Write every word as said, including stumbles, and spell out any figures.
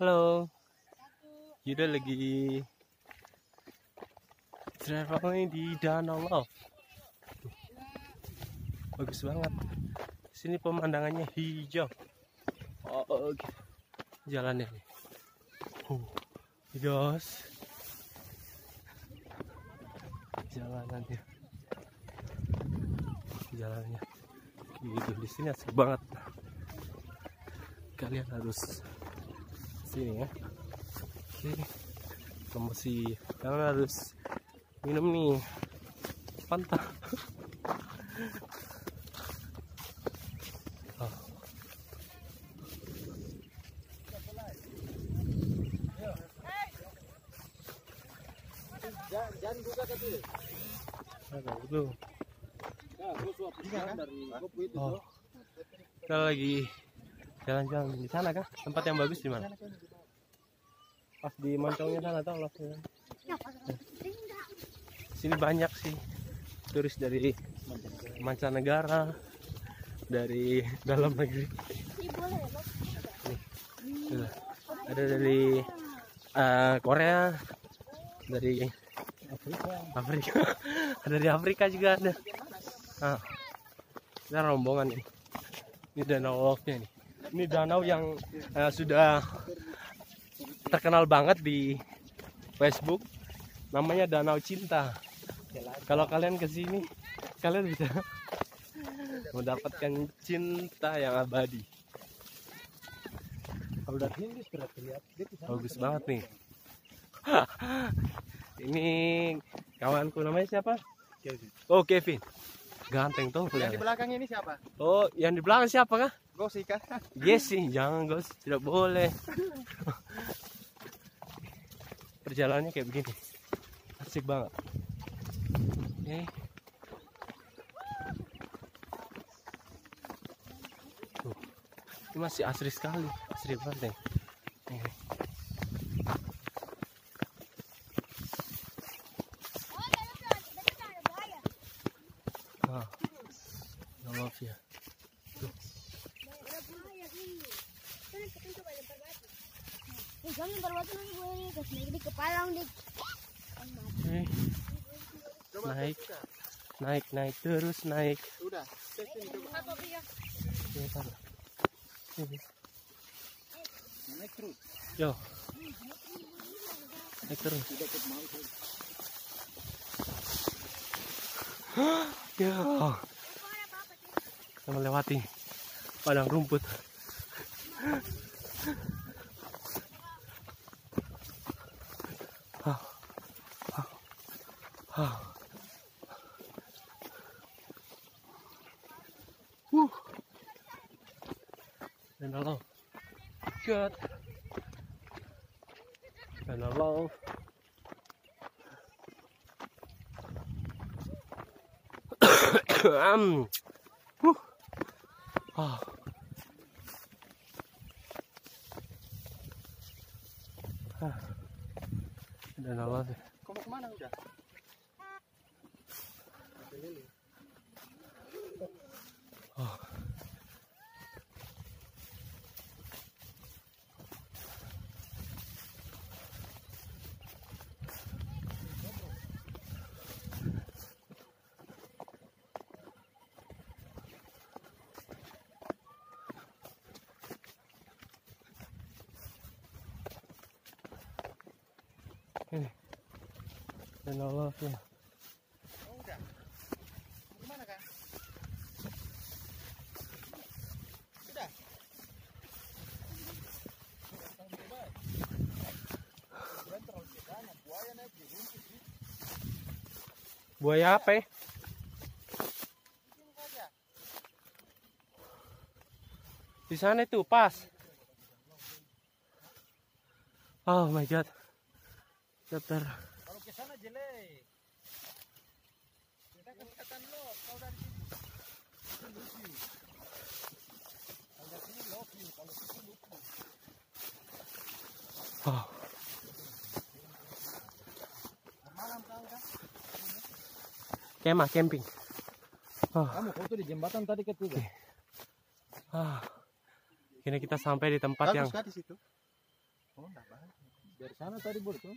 Halo, Yuda lagi traveling di Danau Love. Bagus banget. Sini pemandangannya hijau. Oh, oke. Okay. Jalannya nih. Oh, guys. Jalanannya. Jalannya. Gitu di sini asik banget. Kalian harus sini ya. Oke, promosi. Kalian harus minum nih Fanta. Oh. Jangan, jangan buka tadi. Ada dulu. Oh. Kita lagi jalan-jalan di sana kah? Tempat yang bagus di mana? Pas di moncongnya sana atau lokasinya? Sini banyak sih turis dari mancanegara, dari dalam negeri. Nih, ada dari uh, Korea, dari Afrika, ada dari Afrika juga ada. Nah, kita rombongan ini. Ini danau love-nya nih. Ini danau yang uh, sudah terkenal banget di Facebook. Namanya Danau Cinta. Kalau kalian kesini, kalian bisa mendapatkan cinta yang abadi. Bagus banget nih. Ini kawanku namanya siapa? Kevin. Oh, Kevin. Ganteng tuh kelihatan. Yang di belakang ini siapa? Oh, yang di belakang siapa kah? Gosip kah? Gesi, jangan gos, tidak boleh. Perjalanannya kayak begini. Asik banget. Oke. Tuh. Ini masih asri sekali, asri banget nih. Nih. Ah, love ya. Tuh. Hey. Naik, naik, naik terus naik. Udah. Naik terus. Yo. Naik terus. Ya, oh. Kita melewati padang rumput. Oh. Oh. Oh. Wuh. Danau Love. Good. Danau Love. Um. Huh. Oh. Ah. Danau Love. Kamu kemana udah? Oh. Ini Danau Love ya. Oh, udah. Gimana kan? Sudah. Buaya apa? Di sana itu pas. Oh my god. Kalau ke sana jelek. Kita kesehatan lo, kalau dari sini lucu. Kalau dari sini lucu, kalau sini lucu. Oh. Malam kau kan? Kemah camping. Oh. Kamu foto di jembatan tadi ketiga. Ah. Kini kita sampai di tempat yang bagus kan di situ. Oh, enggak banyak. Dari sana tadi bur tuh.